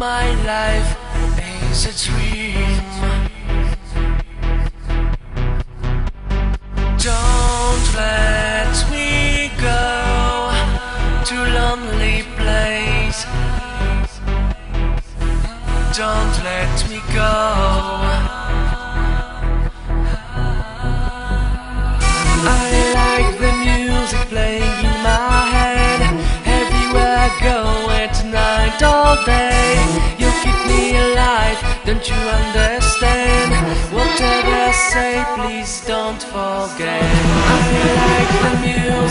My life is a dream. Don't let me go to lonely place. Don't let me go. I like the music playing in my head. Everywhere I go at night, all day. Don't you understand? Whatever I say, please don't forget. I like the music.